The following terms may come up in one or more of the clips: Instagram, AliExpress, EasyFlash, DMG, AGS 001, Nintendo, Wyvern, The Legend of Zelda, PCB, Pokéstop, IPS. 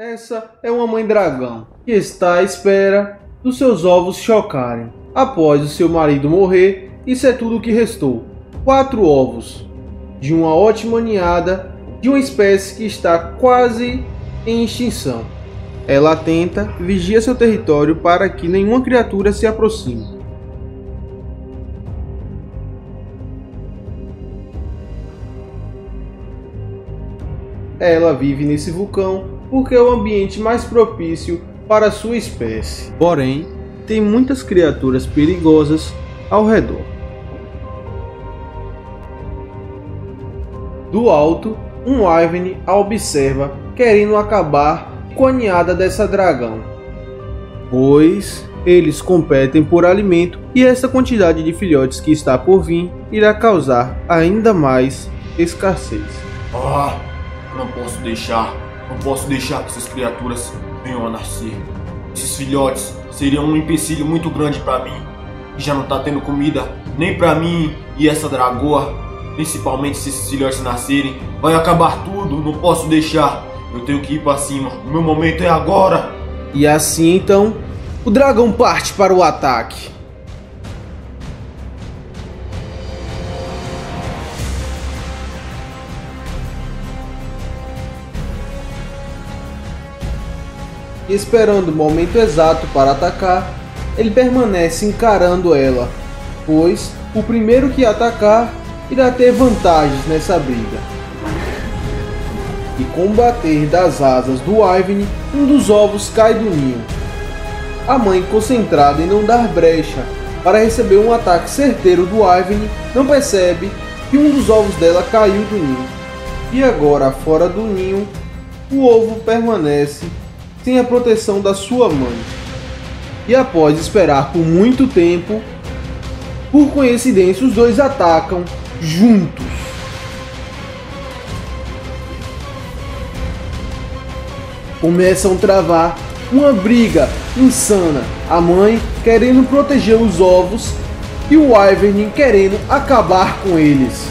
Essa é uma mãe dragão que está à espera dos seus ovos chocarem. Após o seu marido morrer, isso é tudo o que restou. 4 ovos de uma ótima ninhada de uma espécie que está quase em extinção. Ela atenta, vigia seu território para que nenhuma criatura se aproxime. Ela vive nesse vulcão porque é o ambiente mais propício para sua espécie. Porém, tem muitas criaturas perigosas ao redor. Do alto, um Wyvern a observa, querendo acabar com a ninhada dessa dragão, pois eles competem por alimento e essa quantidade de filhotes que está por vir irá causar ainda mais escassez. Não posso deixar que essas criaturas venham a nascer. Esses filhotes seriam um empecilho muito grande para mim. E já não tá tendo comida nem para mim e essa dragoa. Principalmente se esses filhotes nascerem, vai acabar tudo. Não posso deixar. Eu tenho que ir para cima. O meu momento é agora. E assim então, o dragão parte para o ataque. Esperando o momento exato para atacar, ele permanece encarando ela, pois o primeiro que atacar irá ter vantagens nessa briga. E com o bater das asas do Wyvern, um dos ovos cai do ninho. A mãe, concentrada em não dar brecha para receber um ataque certeiro do Wyvern, não percebe que um dos ovos dela caiu do ninho. E agora, fora do ninho, o ovo permanece sem a proteção da sua mãe. E após esperar por muito tempo, por coincidência, os dois atacam juntos. Começam a travar uma briga insana. A mãe querendo proteger os ovos e o Wyvern querendo acabar com eles.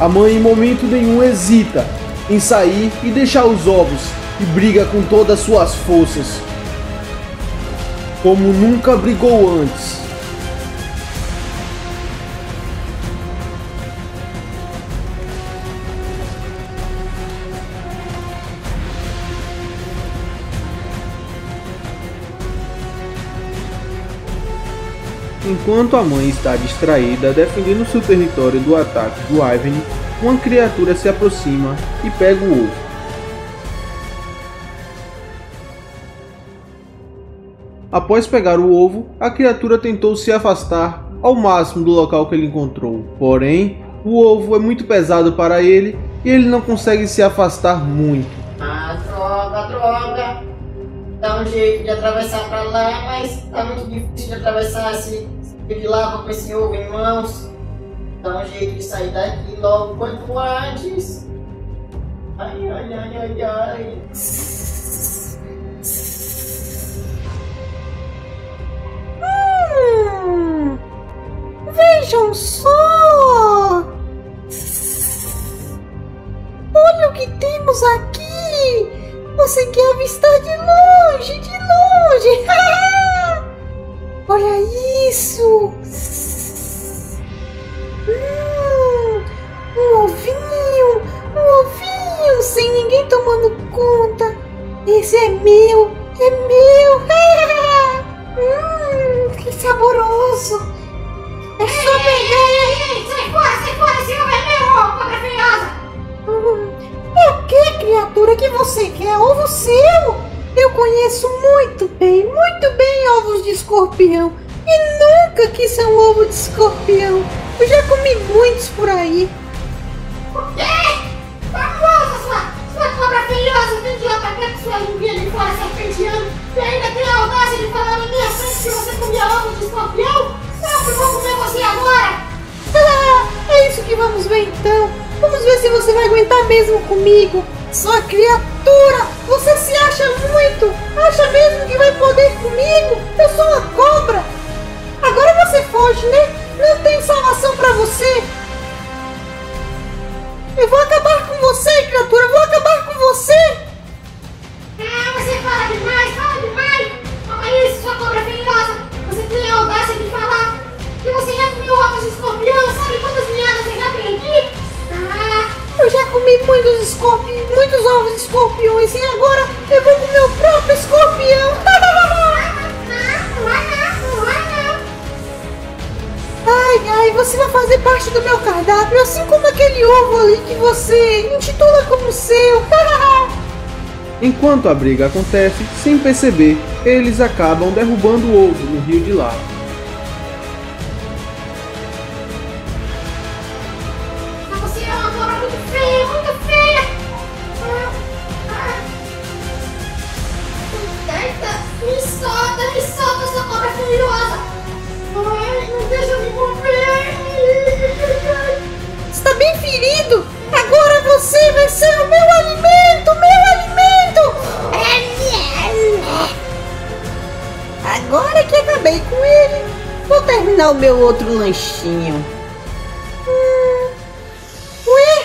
A mãe em momento nenhum hesita em sair e deixar os ovos e briga com todas as suas forças, como nunca brigou antes. Enquanto a mãe está distraída defendendo seu território do ataque do Wyvern, uma criatura se aproxima e pega o ovo. Após pegar o ovo, a criatura tentou se afastar ao máximo do local que ele encontrou. Porém, o ovo é muito pesado para ele e ele não consegue se afastar muito. Droga! Dá um jeito de atravessar pra lá, mas tá muito difícil de atravessar de lava com esse ovo em mãos. Dá um jeito de sair daqui logo quanto antes. Ai. Vejam só! Olha o que temos aqui! Você quer avistar de longe. Olha isso. Um ovinho sem ninguém tomando conta. Esse é meu. Que saboroso. É só pegar. Sai fora, senão vai ver o ovo, coisa feiosa. É o que, criatura, que você quer? Ovo seu? Eu conheço muito bem ovos de escorpião. E nunca quis um ovo de escorpião. Eu já comi muitos por aí. O quê? Famosa, sua cobra feiosa, que idiota, pega sua linguinha de fora serpenteando e ainda tem a audácia de falar na minha frente que você comia ovo de escorpião? Não, eu vou comer você agora! É isso que vamos ver então. Vamos ver se você vai aguentar mesmo comigo. Sua criatura, você se acha muito. Acha mesmo que vai poder comigo? Eu sou uma cobra. muitos ovos de escorpiões, e agora eu vou comer o próprio escorpião. Ai, ai, você vai fazer parte do meu cardápio, assim como aquele ovo ali que você intitula como seu. Enquanto a briga acontece, sem perceber, eles acabam derrubando o ovo no rio de lava. O meu outro lanchinho. Ué?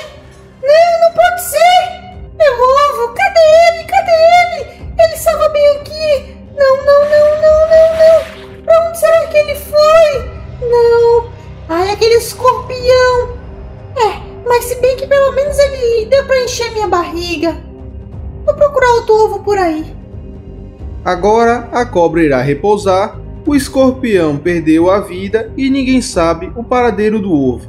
Não, não pode ser! Meu ovo, cadê ele? Cadê ele? Ele estava bem aqui. Não, não, não, não, não, não. Pra onde será que ele foi? Não. Ai, aquele escorpião. É, mas se bem que pelo menos ele deu pra encher minha barriga. Vou procurar outro ovo por aí. Agora a cobra irá repousar. O escorpião perdeu a vida e ninguém sabe o paradeiro do ovo.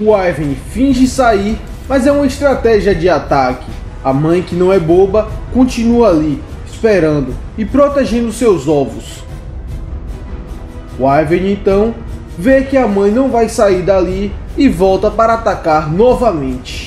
O Wyvern finge sair, mas é uma estratégia de ataque. A mãe, que não é boba, continua ali, esperando e protegendo seus ovos. O Wyvern então vê que a mãe não vai sair dali e volta para atacar novamente.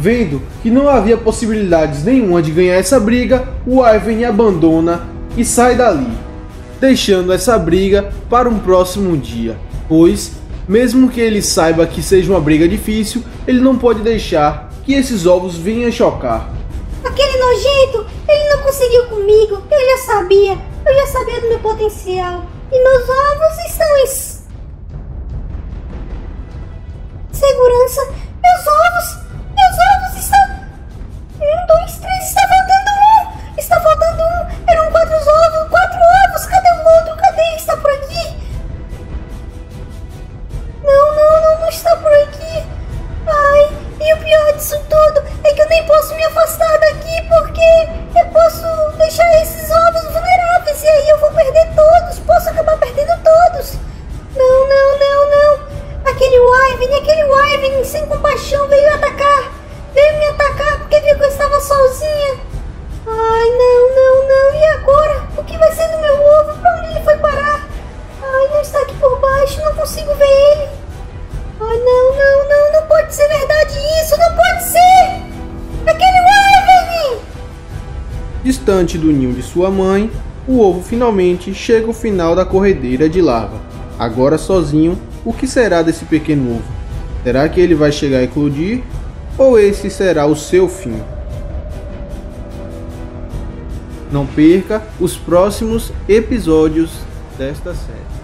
Vendo que não havia possibilidades nenhuma de ganhar essa briga, o Wyvern abandona e sai dali, deixando essa briga para um próximo dia, pois, mesmo que ele saiba que seja uma briga difícil, ele não pode deixar que esses ovos venham chocar. Aquele nojento, ele não conseguiu comigo, eu já sabia do meu potencial, e meus ovos estão em segurança, meus ovos estão... 1, 2, 3, está faltando um, eram 4 ovos, cadê o outro? Cadê? Está por aqui? Não está por aqui. Ai, e o pior disso tudo é que eu nem posso me afastar daqui, porque eu posso deixar esses ovos vulneráveis, e aí eu vou perder todos, posso acabar perdendo todos. Não. Aquele Wyvern sem compaixão veio me atacar porque viu que eu estava sozinha. Ai, não, e agora? O que vai ser do meu ovo? Pra onde ele foi parar? Ai, não, está aqui por baixo, não consigo ver ele. Ai, não pode ser verdade isso, não pode ser! Aquele Wyvern! Distante do ninho de sua mãe, o ovo finalmente chega ao final da corredeira de lava. Agora sozinho, o que será desse pequeno ovo? Será que ele vai chegar a eclodir? Ou esse será o seu fim? Não perca os próximos episódios desta série.